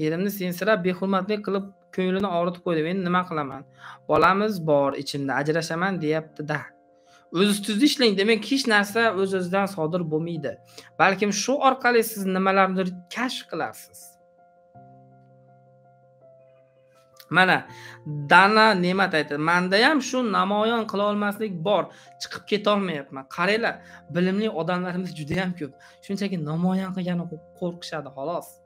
yerimni sensirab behurmatlik qilib ko'nglini og'ritib qo'ydim. Endi nima qilaman? Bolamiz bor, ichimda ajrashaman deyapti-da. O'zingiz tuzda ishlang, demak hech narsa o'z-o'zidan sodir bo'lmaydi. Balkim shu orqali siz nimalarnidir kashf qilasiz. Mana Dana Ne'mat aytdi, menda ham shu namoyon qila olmaslik bor, chiqib keta olmayapman. Qaranglar, bilimli odamlarimiz juda ham ko'p. Shunchaki namoyon qilgani qo'rqishadi, xolos.